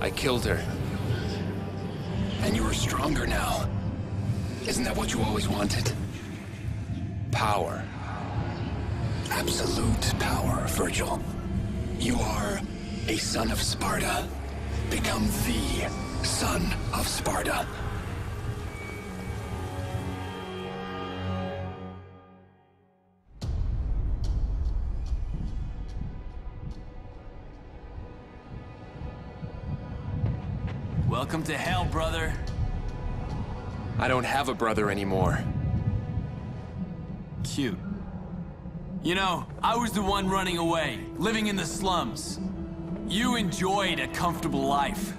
I killed her. And you were stronger now. Isn't that what you always wanted? Power. Absolute power, Virgil. You are a son of Sparta. Become the son of Sparta. Welcome to hell, brother. I don't have a brother anymore. Cute. You know, I was the one running away, living in the slums. You enjoyed a comfortable life.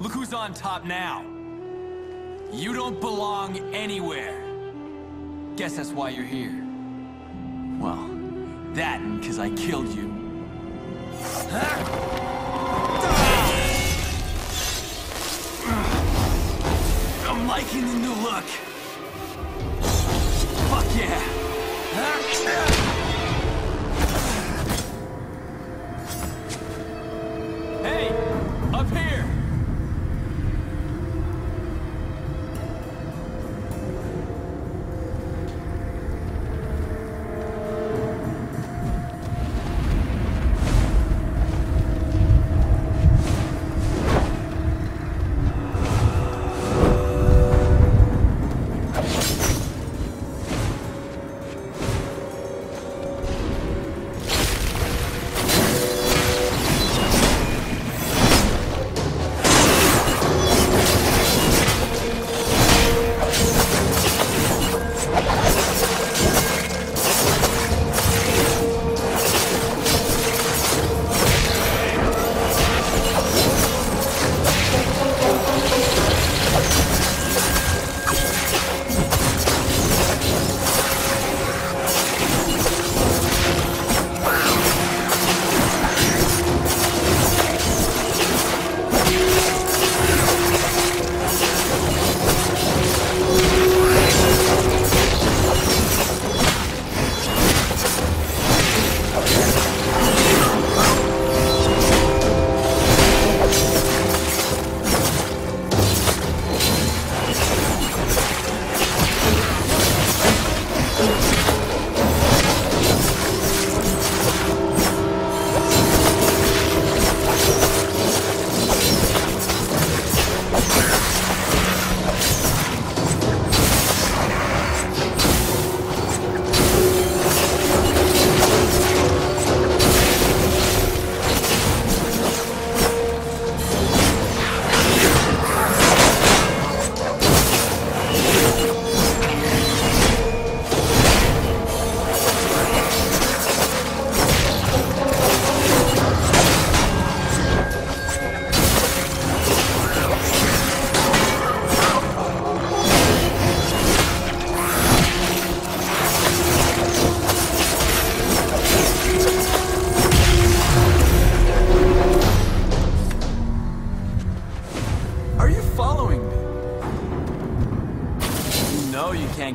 Look who's on top now. You don't belong anywhere. Guess that's why you're here. Well, that and because I killed you. Huh? I'm liking the new look. Fuck yeah. Hey, up here.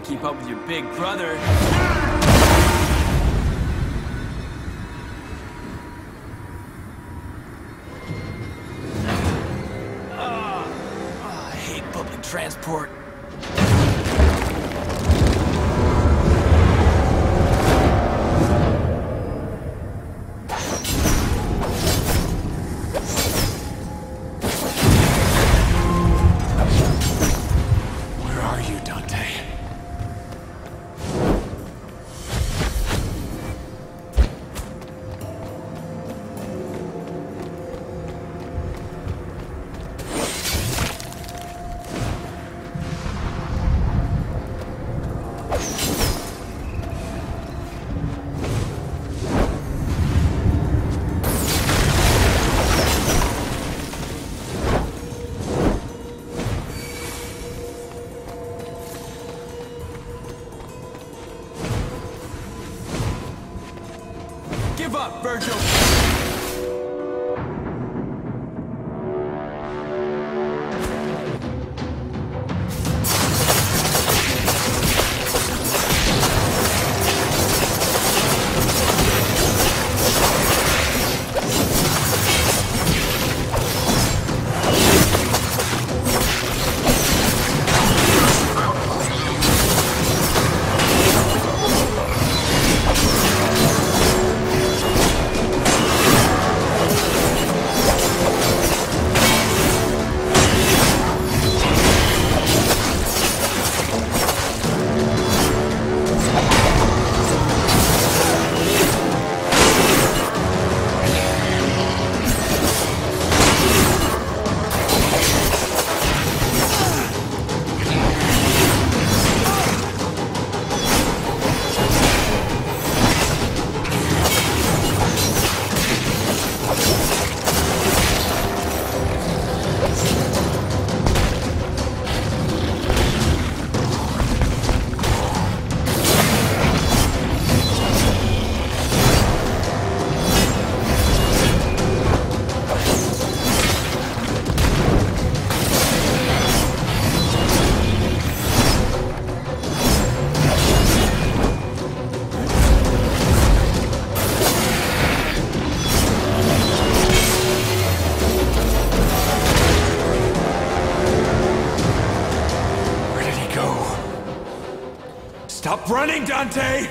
Keep up with your big brother. I hate public transport. Where are you, Dante? running, Dante!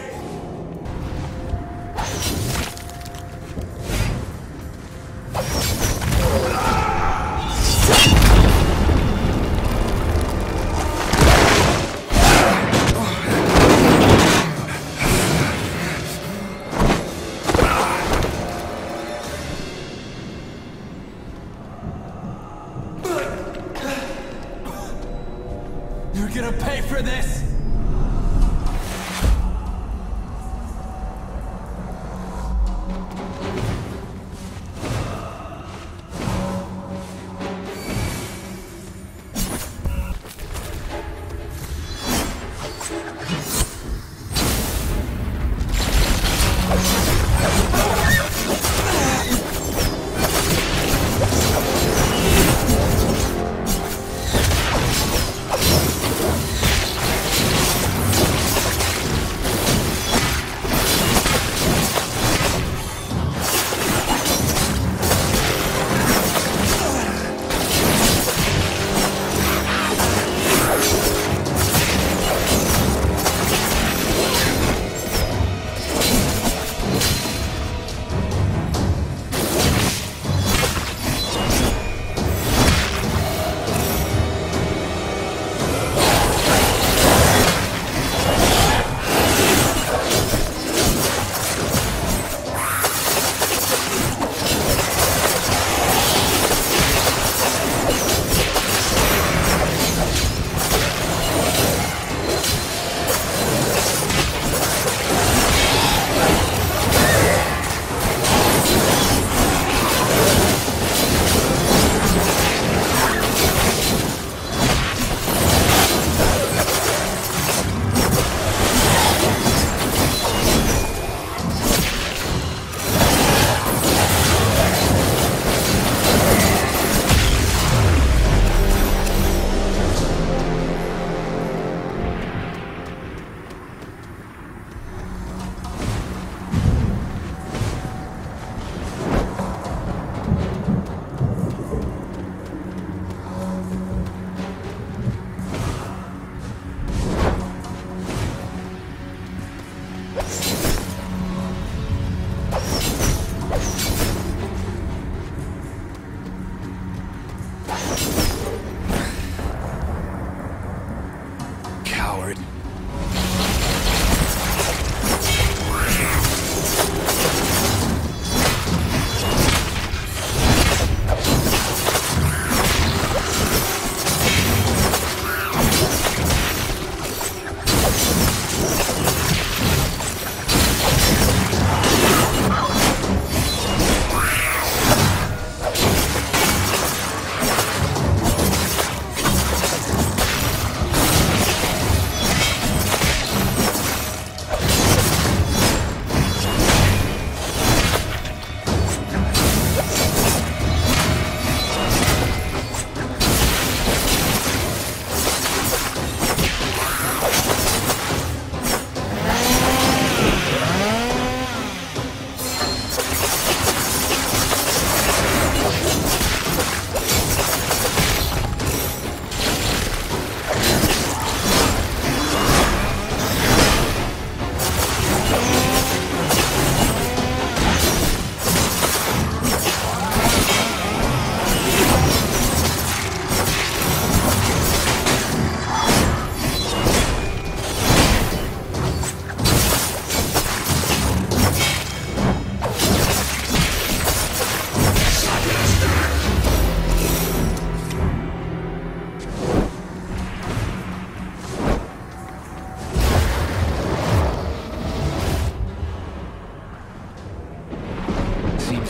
You're gonna pay for this!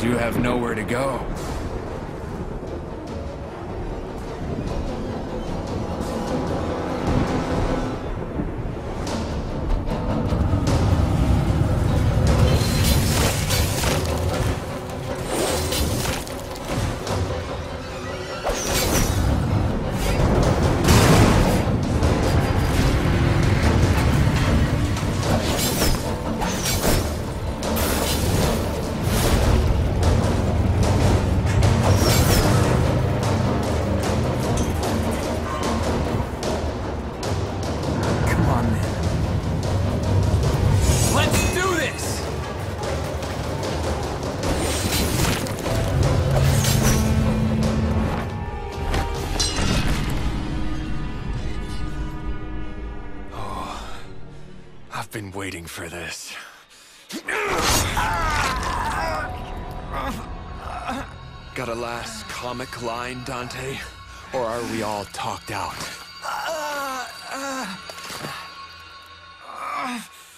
You have nowhere to go. I've been waiting for this. Got a last comic line, Dante? Or are we all talked out?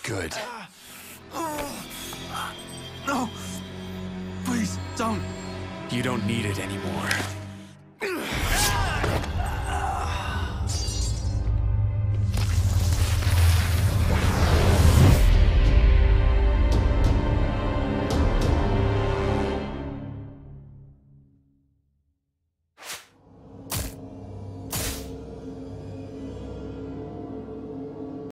Good. No! Please, don't! You don't need it anymore.